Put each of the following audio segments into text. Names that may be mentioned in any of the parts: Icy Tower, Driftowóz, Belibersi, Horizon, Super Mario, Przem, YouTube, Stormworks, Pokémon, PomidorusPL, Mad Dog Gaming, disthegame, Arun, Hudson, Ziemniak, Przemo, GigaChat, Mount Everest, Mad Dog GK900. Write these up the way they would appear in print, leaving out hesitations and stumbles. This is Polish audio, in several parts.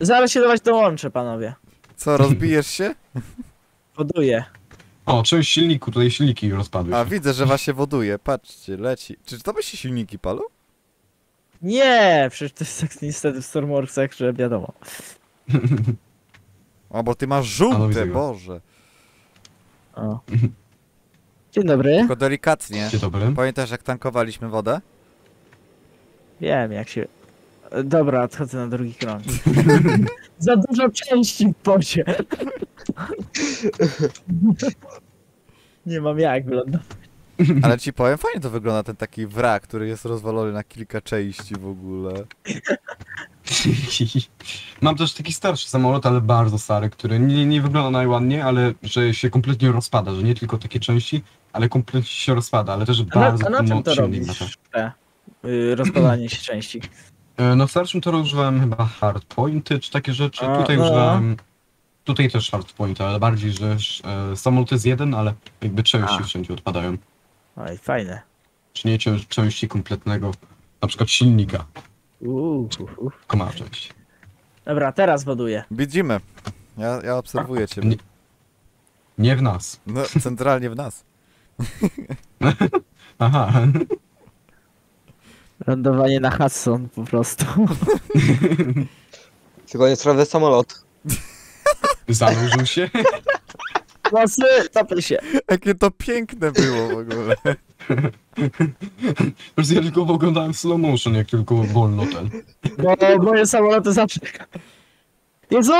Zaraz się do was dołączę, panowie. Co, rozbijesz się? Woduję. O, część silniku, tutaj silniki rozpadły. A widzę, że was się woduje, patrzcie, leci. Czy to by się silniki palą? Nie, przecież to jest tak niestety w Stormworksach, że wiadomo. O, bo ty masz żółte, Boże. O. Dzień dobry. Tylko delikatnie. Dzień dobry. Pamiętasz, jak tankowaliśmy wodę? Wiem, jak się... Dobra, odchodzę na drugi krąg. Za dużo części w pocie. Nie mam jak wylądować. Ale ci powiem, fajnie to wygląda, ten taki wrak, który jest rozwalony na kilka części w ogóle. Mam też taki starszy samolot, ale bardzo stary, który nie wygląda najładniej, ale że się kompletnie rozpada, że nie tylko takie części, ale kompletnie się rozpada, ale też bardzo... A na czym to robisz, rozpadanie się części? No w starszym to używałem chyba hardpointy czy takie rzeczy, tutaj używałem... Tutaj też hardpoint, ale bardziej, że samolot jest jeden, ale jakby części wszędzie odpadają. Oj, fajne. Czy nie części kompletnego, na przykład silnika. Komar część. Dobra, teraz woduję. Widzimy. Ja obserwuję cię. Nie w nas. No, centralnie w nas. Aha. Lądowanie na Hudson po prostu. Tylko nie sprawdzę samolot. Zanurzył się. Nosy, topy się. Jakie to piękne było w ogóle. Ja tylko oglądałem slow motion, jak tylko wolno ten. Bo moje samoloty zawsze... Jezu,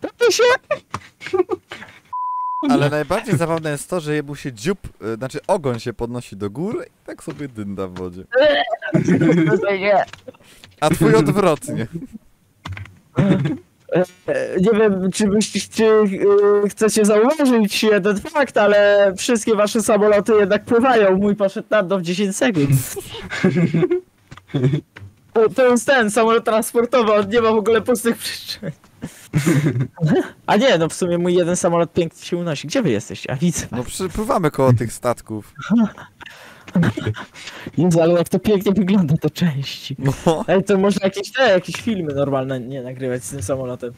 topy się! Ale najbardziej zabawne jest to, że jemu się dziób, znaczy ogon się podnosi do góry i tak sobie dynda w wodzie. A twój odwrotnie. Nie wiem, czy chcecie zauważyć ten fakt, ale wszystkie wasze samoloty jednak pływają. Mój poszedł na dno w 10 sekund. To jest ten samolot transportowy, on nie ma w ogóle pustych przyczyn. A nie, no w sumie mój jeden samolot pięknie się unosi. Gdzie wy jesteście? A widzę. No przypływamy koło tych statków. Jezu, ale jak to pięknie wygląda to części. No. Ej, to można jakieś filmy normalne nie nagrywać z tym samolotem.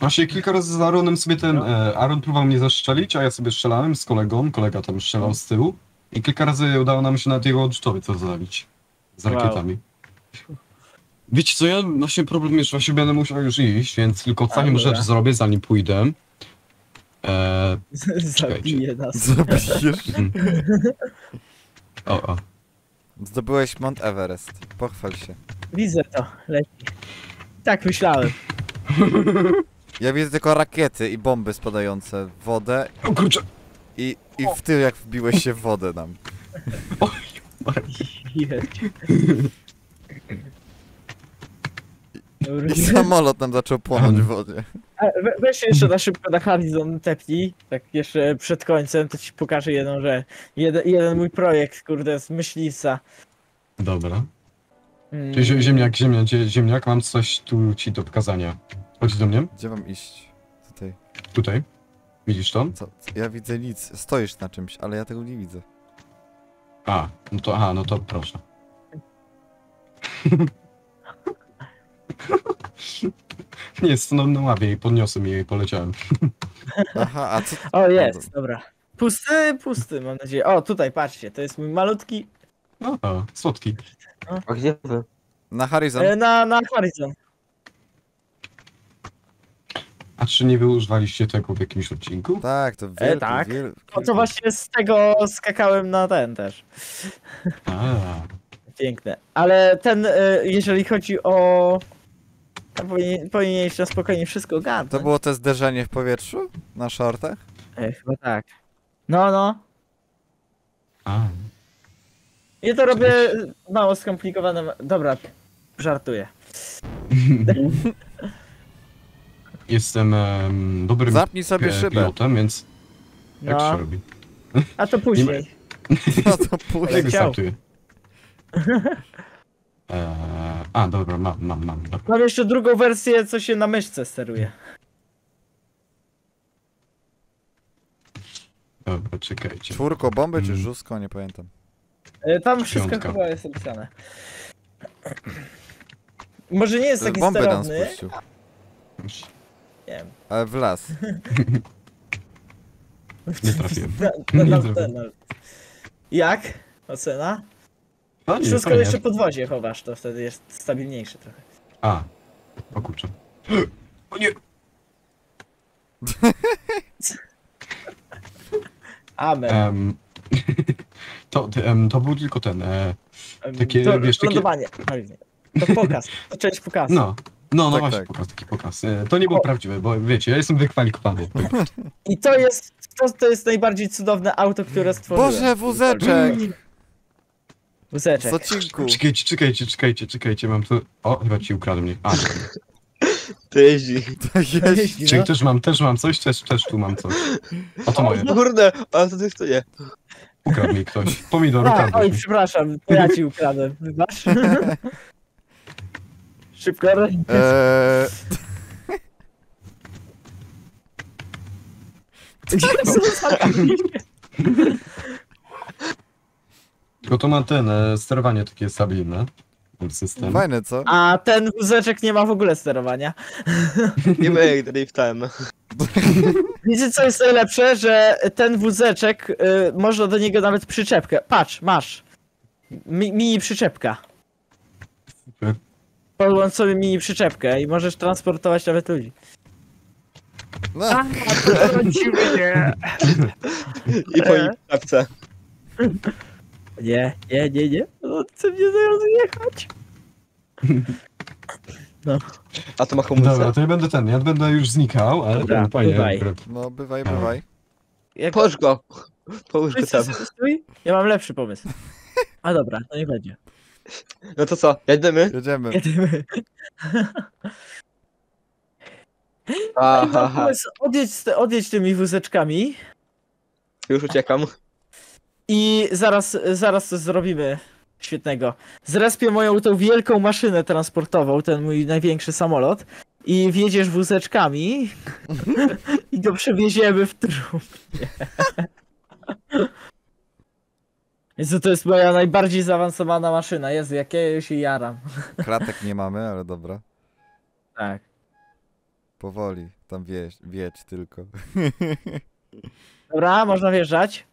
Właśnie kilka razy z Arunem sobie ten... Arun próbował mnie zaszczelić, a ja sobie strzelałem z kolegą. Kolega tam strzelał z tyłu. I kilka razy udało nam się na jego odrzutowi coś zabić. Z rakietami. Wow. Wiecie co, ja właśnie problem jest, właśnie będę musiał już iść, więc tylko ostatnią rzecz zrobię, zanim pójdę. Zabiję nas. Zabijesz? O. Zdobyłeś Mount Everest. Pochwal się. Widzę to, leci. Tak myślałem. Ja widzę tylko rakiety i bomby spadające w wodę. O kurczę! I w tył, jak wbiłeś się w wodę nam. O, i samolot nam zaczął płonąć w wodzie. Weź jeszcze na szybko na Horizon tepnij, tak jeszcze przed końcem, to ci pokażę jedną rzecz. Jeden mój projekt, kurde, z myśliwca. Dobra. Ziemniak, mam coś tu ci do pokazania. Chodź do mnie. Gdzie mam iść? Tutaj. Tutaj? Widzisz to? Co? Ja widzę nic, stoisz na czymś, ale ja tego nie widzę. No to proszę. Nie, stanąłem na łapie i podniosłem je i poleciałem. Aha, a co? O, jest, dobra. Pusty, mam nadzieję. O, tutaj, patrzcie, to jest mój malutki... O, słodki. No. A gdzie to? Na Horizon. Na Horizon. A czy nie wy używaliście tego w jakimś odcinku? Tak, to wielki, tak. No to właśnie z tego skakałem na ten też. Piękne. Ale ten, jeżeli chodzi o... Powinieneś na spokojnie wszystko ogarnąć. To było to zderzenie w powietrzu? Na shortach? Chyba tak. No. Ja to robię mało skomplikowane... Dobra, żartuję. Jestem dobrym pilotem, więc... Jak się robi? A to później. Dobra, mam. Dobra. Mam jeszcze drugą wersję, co się na myszce steruje. Dobra, czekajcie. Czwórko bomby czy żusko? Nie pamiętam. Tam wszystko chyba jest opisane. Może nie jest taki sterowny, Wiem. Ale w las. Nie trafiłem. Jak? Ocena? Wszystko jeszcze podwozie chowasz, to wtedy jest stabilniejsze trochę. A. O kurczę. O nie! Amen. To był tylko ten... takie, to, wiesz, lądowanie. Takie... To pokaz. To część pokazu. No. No, no tak, właśnie, tak. Pokaz, taki pokaz. To nie było prawdziwe, bo wiecie, ja jestem wykwalifikowany. I to jest najbardziej cudowne auto, które stworzyłem. Boże, wózeczek! Wózeczek. Czekajcie, mam tu... O, chyba ci ukradł mnie. A, to jeździ. Czyli też mam coś, też tu mam coś. A to moje. Kurde, a to ty to nie. Ukradł mi ktoś. Pomidor ukradł. Oj, przepraszam, to ja ci ukradłem. Wybacz. Szybko. Tylko to ma ten, sterowanie takie stabilne. System. Fajne, co? A ten wózeczek nie ma w ogóle sterowania. Nie wiem, driftałem. Wiecie, co jest najlepsze? Że ten wózeczek, można do niego nawet przyczepkę. Patrz, masz. Mini przyczepka. Super. Podłącz sobie mini przyczepkę i możesz transportować nawet ludzi. No. A, to rodzimy. I po jej tapce. Nie. No, chcę mnie zaraz jechać. No. A to ma hamulce. Dobra, to ja będę ten, ja będę już znikał, ale... Dobra, bywaj. No, bywaj. Jak... Połóż go. Połóż go tam. Stój? Ja mam lepszy pomysł. A dobra, no nie będzie. No to co, jedziemy? Jedziemy. Aha. Odjedź tymi wózeczkami. Już uciekam. I zaraz coś zrobimy świetnego. Zrespię moją tą wielką maszynę transportową, ten mój największy samolot. I wjedziesz wózeczkami i go przewieziemy w trumnie. Jezu, to jest moja najbardziej zaawansowana maszyna. Jezu, jak ja się jaram. Kratek nie mamy, ale dobra. Tak. Powoli, tam wjedź tylko. Dobra, można wjeżdżać.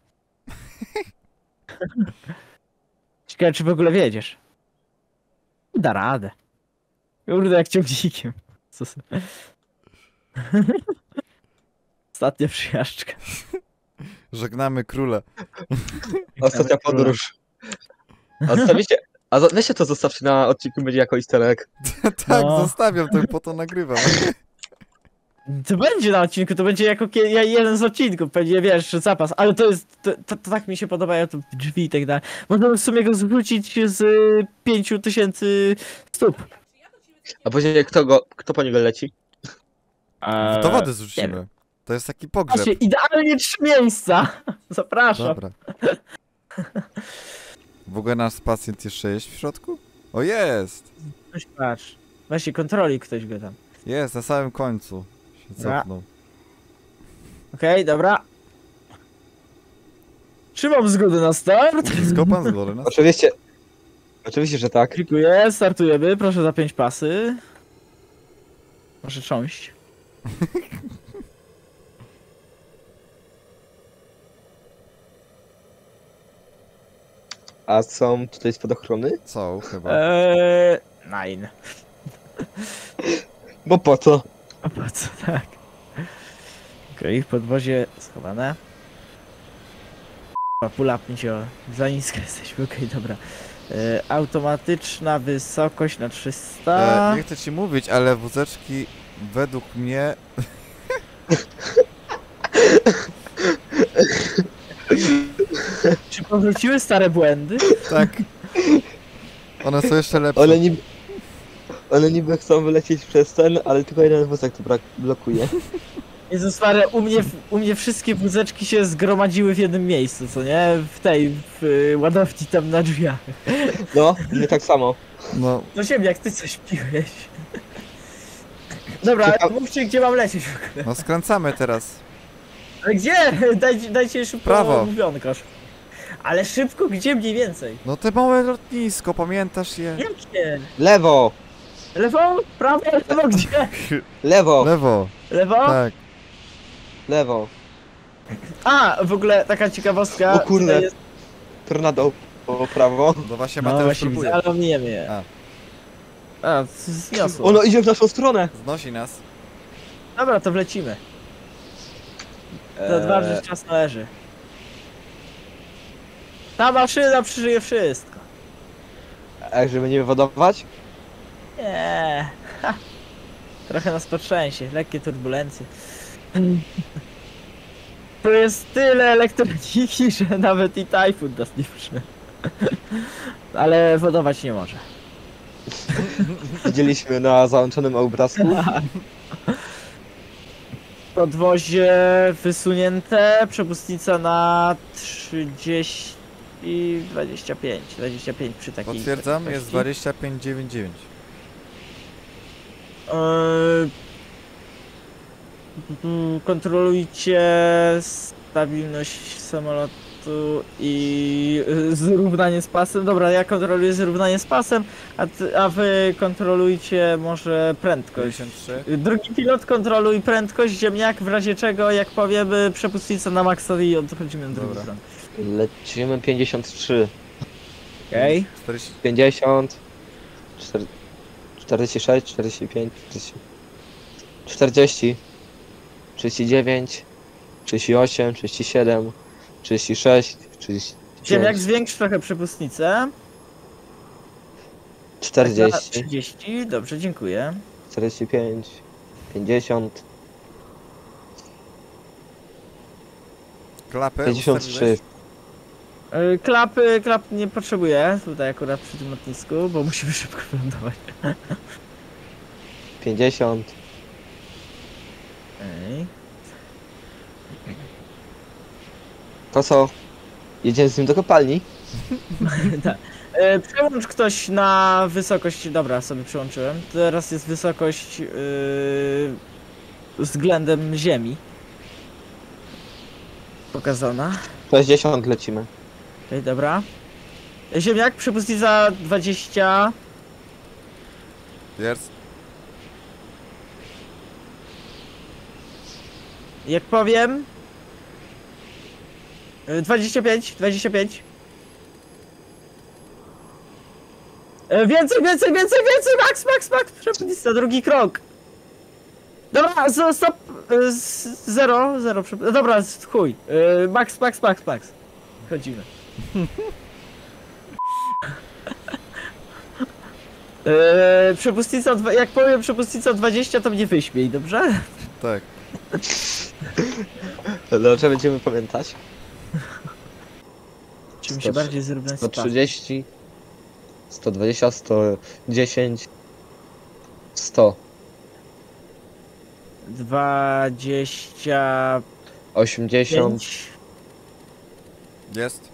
Ciekawe, czy w ogóle wiedziesz? Da radę. Kurde, jak ciągnikiem. Ostatnia przyjażdżka. Żegnamy króla. Ostatnia podróż. A weźcie to zostawcie na odcinku, będzie jako isterek. Tak, no. Zostawiam, to po to nagrywam. To będzie na odcinku, to będzie jako jeden z odcinków, będzie, wiesz, zapas, ale to jest, to tak mi się podobają te drzwi i tak dalej. Można w sumie go zwrócić z 5000 stóp. A później kto po niego leci? Do wody zrzucimy. To jest taki pogrzeb. Właśnie, idealnie 3 miejsca. Zapraszam. Dobra. W ogóle nasz pacjent jeszcze jest w środku? O, jest! Patrz, właśnie kontroli ktoś go tam. Jest, na samym końcu. Cofnął. Okej, dobra. Czy mam zgodę na start? Skopam zgodę na start. Oczywiście, że tak. Klikuję, startujemy, proszę za 5 pasy. Proszę cząść. A są tutaj spadochrony? Są chyba. Nine. Bo po co? A po co, tak. Okej, podwozie schowane. Pulap mi się, za nisko jesteśmy, okej, dobra. Automatyczna wysokość na 300. Nie chcę ci mówić, ale wózeczki według mnie... Czy powróciły stare błędy? Tak. One są jeszcze lepsze. One niby chcą wylecieć przez ten, ale tylko jeden wózek to blokuje. Jezus stary, u mnie wszystkie wózeczki się zgromadziły w jednym miejscu, co nie? W ładowni tam na drzwiach. No, nie tak samo. No, Ziemniak, ty coś piłeś. Dobra, mówcie, gdzie mam lecieć w ogóle. No, skręcamy teraz. Ale gdzie? Dajcie szybko mówionkosz. Ale szybko, gdzie mniej więcej? No, te małe lotnisko, pamiętasz je? Jakie? Lewo! Lewo? Prawo? Lewo gdzie? Lewo. Lewo. Lewo? Tak. Lewo. A, w ogóle taka ciekawostka. O kurde. Jest... Tornado po prawo. No właśnie, Mateusz próbuje. Ale mnie mnie. A, zniosło. Ono idzie w naszą stronę. Znosi nas. Dobra, to wlecimy. Zadważyć czas należy. Ta maszyna przeżyje wszystko. A jak, że będziemy wodować? Nie. Ha. Trochę nas potrzęsie, lekkie turbulencje. To jest tyle elektroniki, że nawet i tajfun nas nie przyszedł. Ale wodować nie może. Widzieliśmy na załączonym obrazku. Podwozie wysunięte, przepustnica na 30 i 25. 25 przy takiej. Potwierdzam, jest 25,99. Kontrolujcie stabilność samolotu i zrównanie z pasem. Dobra, ja kontroluję zrównanie z pasem, a wy kontrolujcie może prędkość. 53. Drugi pilot, kontroluj prędkość, ziemniak, w razie czego, jak powiemy, przepustnica na maksa i odchodzimy do drugiej strony. Lecimy 53. Okej. Okay. 50. 46, 45, 40. 39, 38, 37, 36, 30. Ziemniak, zwiększ trochę przepustnicę. 40. Tak, 30, dobrze, dziękuję. 45, 50. Klapy. 53. Klap nie potrzebuję tutaj akurat przy tym lotnisku, bo musimy szybko wylądować. 50. To co? Jedziemy z nim do kopalni? Tak. Przełącz ktoś na wysokość... Dobra, sobie przełączyłem. Teraz jest wysokość... względem ziemi. Pokazana. 60 lecimy. Okej, dobra. Ziemniak, przypuścić za 20... Jest. Jak powiem... 25, 25. Więcej, więcej, więcej, więcej, max, max, max. Przepustnica, drugi krok. Dobra, stop. Zero, zero. Dobra, chuj. Max, max, max, max. Chodzimy. Przepustnica, jak powiem przepustnica 20, to mnie wyśmiej, dobrze? Tak. Dobrze, będziemy pamiętać. Czym się bardziej zrównać? 130, 120, 110, 100. 20... 80. Jest.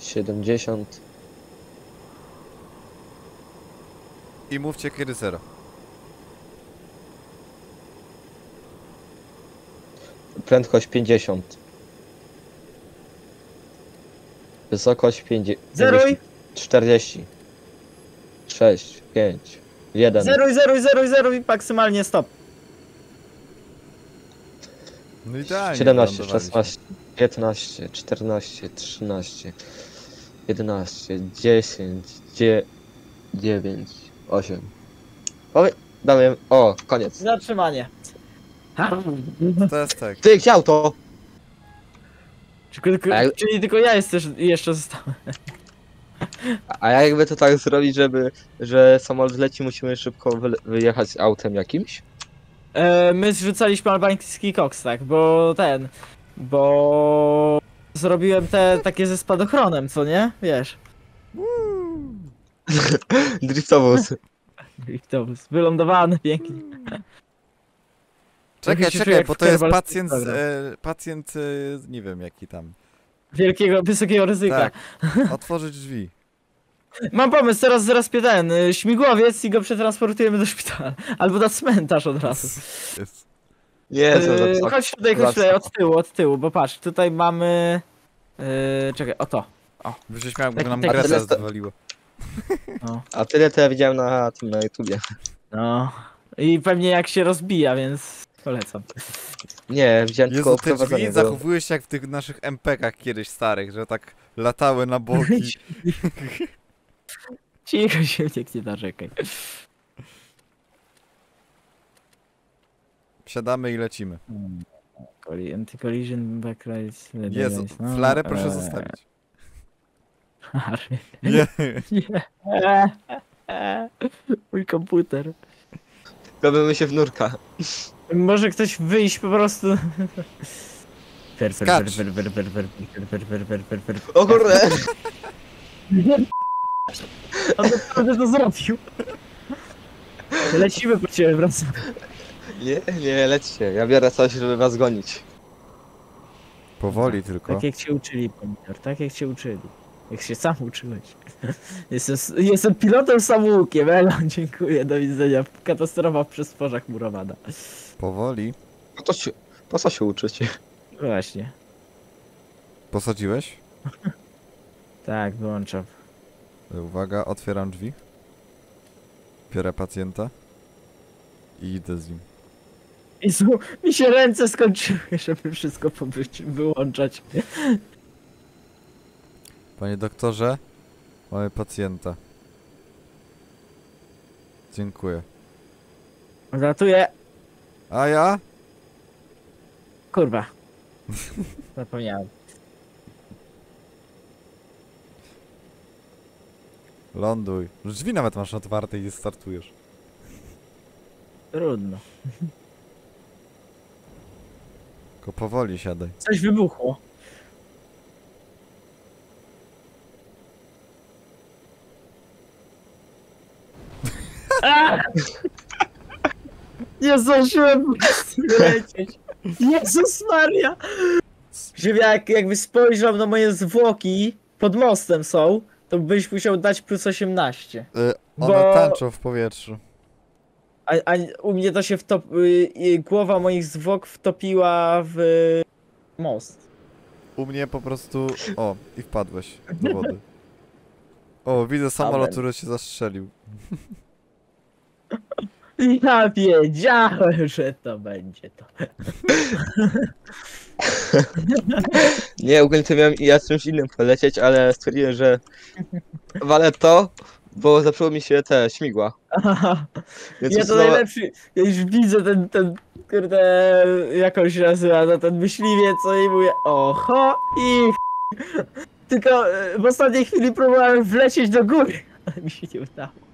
70. I mówcie, kiedy zero. Prędkość 50. Wysokość 50. Zeruj! 40. 6, 5, 1. Zeruj, zeruj, zeruj, zeruj, maksymalnie stop. No idealnie. 17, 16, 15, 14, 13, 11, 10, 9, 8. Damy, o, koniec. Zatrzymanie. To jest tak. Ty chciał to! Czyli tylko ja jeszcze zostałem. A jakby to tak zrobić, że samolot leci, musimy szybko wyjechać z autem jakimś? My zrzucaliśmy albański koks, tak, bo zrobiłem te takie ze spadochronem, co nie? Wiesz. Driftowóz. Driftowóz. Wylądowany pięknie. Czekaj, czekaj, bo to jest pacjent, nie wiem jaki tam. Wielkiego, wysokiego ryzyka. Tak. Otworzyć drzwi. Mam pomysł, teraz zraspię śmigłowiec i go przetransportujemy do szpitala. Albo na cmentarz od razu. Jest. Chodź tutaj, od tyłu, bo patrz, tutaj mamy... czekaj, o to. O, wyżeś miał, bo nam Grecja zadowoliło. No. A tyle to ja widziałem na tym na YouTubie. No. I pewnie jak się rozbija, więc polecam. Nie, wziąłem tylko oprowadzenie. Jezu, ty zachowujesz się jak w tych naszych MPkach kiedyś starych, że tak latały na boki. Cicho się, nie narzekaj. Wsiadamy i lecimy. Anti-collision backlight. Jezu, no, flarę proszę zostawić. Harry. Nie. Nie. Mój komputer. Robimy się w nurka. Może ktoś wyjść po prostu. O kurde! On naprawdę to zrobił. Lecimy po ciebie, wracam. Nie, lećcie. Ja biorę coś, żeby was gonić. Powoli tylko. Tak jak cię uczyli, pomidor. Tak jak cię uczyli. Jak się sam uczyłeś. Jestem pilotem samoukiem, elo, dziękuję, do widzenia. Katastrofa w przestworzach murowana. Powoli. Po co się uczycie? Właśnie. Posadziłeś? Tak, wyłączam. Uwaga, otwieram drzwi. Biorę pacjenta. I idę z nim. Jezu, mi się ręce skończyły, żeby wszystko wyłączać. Panie doktorze, mamy pacjenta. Dziękuję. Ratuję. A ja? Kurwa. Zapomniałem. Ląduj. Drzwi nawet masz otwarte i nie startujesz. Trudno. Tylko powoli siadaj. Coś wybuchło. Nie zdążyłem lecieć. Jezus Maria! Ziemniak, jakby spojrzał na moje zwłoki, pod mostem są, to byś musiał dać plus 18. One tańczą w powietrzu. A u mnie to się głowa moich zwłok wtopiła w most. U mnie po prostu... O, i wpadłeś do wody. O, widzę samolot, który się zastrzelił. Ja wiedziałem, że to będzie to. Nie, ogólnie to miałem ja z czymś innym polecieć, ale stwierdziłem, że walę to, bo zaczęło mi się te śmigła. Aha. Ja to najlepszy, ja już widzę ten kurde, jakąś nazywa, no ten myśliwiec, co i mówię, oho i tylko w ostatniej chwili próbowałem wlecieć do góry, ale mi się nie udało.